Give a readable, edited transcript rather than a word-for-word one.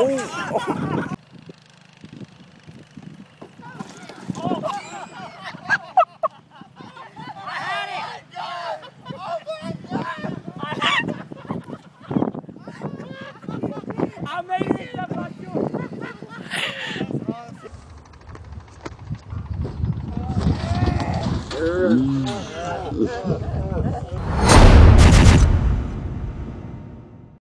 Oh. Oh.